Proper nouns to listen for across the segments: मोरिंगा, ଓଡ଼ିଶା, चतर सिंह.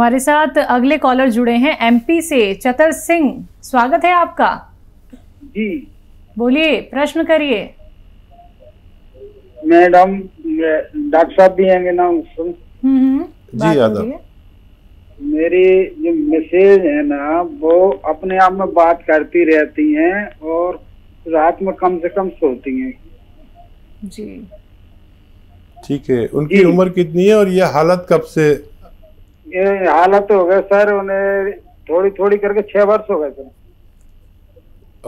हमारे साथ अगले कॉलर जुड़े हैं एमपी से, चतर सिंह, स्वागत है आपका जी। बोलिए, प्रश्न करिए। मैडम डॉक्टर साहब भी आएंगे ना जी। आदम, मेरी जो मिसेज है ना वो अपने आप में बात करती रहती हैं और रात में कम से कम सोती हैं जी। ठीक है, उनकी उम्र कितनी है और ये हालत कब से? ये हालत हो गए सर उन्हें थोड़ी थोड़ी करके 6 वर्ष हो गए सर।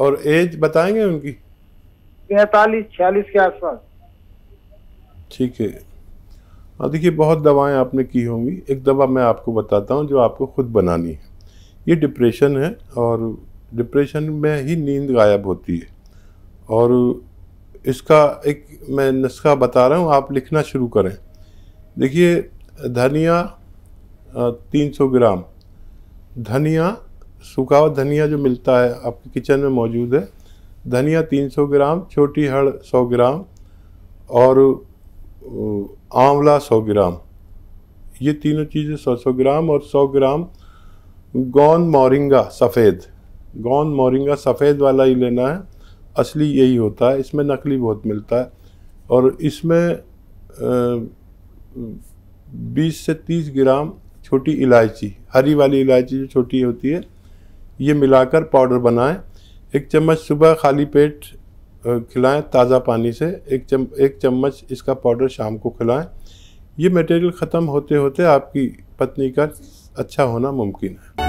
और एज बताएंगे उनकी? 45-46 के आसपास। ठीक है, हाँ देखिए बहुत दवाएं आपने की होंगी। एक दवा मैं आपको बताता हूँ जो आपको खुद बनानी है। ये डिप्रेशन है और डिप्रेशन में ही नींद गायब होती है। और इसका एक मैं नुस्खा बता रहा हूँ, आप लिखना शुरू करें। देखिए धनिया 300 ग्राम, धनिया सूखा हुआ धनिया जो मिलता है आपके किचन में मौजूद है, धनिया 300 ग्राम, छोटी हड़ 100 ग्राम और आंवला 100 ग्राम, ये तीनों चीज़ें 100-100 ग्राम और 100 ग्राम गौन मोरिंगा सफ़ेद, गौन मोरिंगा सफ़ेद वाला ही लेना है, असली यही होता है, इसमें नकली बहुत मिलता है। और इसमें 20 से 30 ग्राम छोटी इलायची, हरी वाली इलायची जो छोटी होती है, ये मिलाकर पाउडर बनाएं। 1 चम्मच सुबह खाली पेट खिलाएं ताज़ा पानी से, 1 चम्मच इसका पाउडर शाम को खिलाएं। ये मटेरियल ख़त्म होते होते आपकी पत्नी का अच्छा होना मुमकिन है।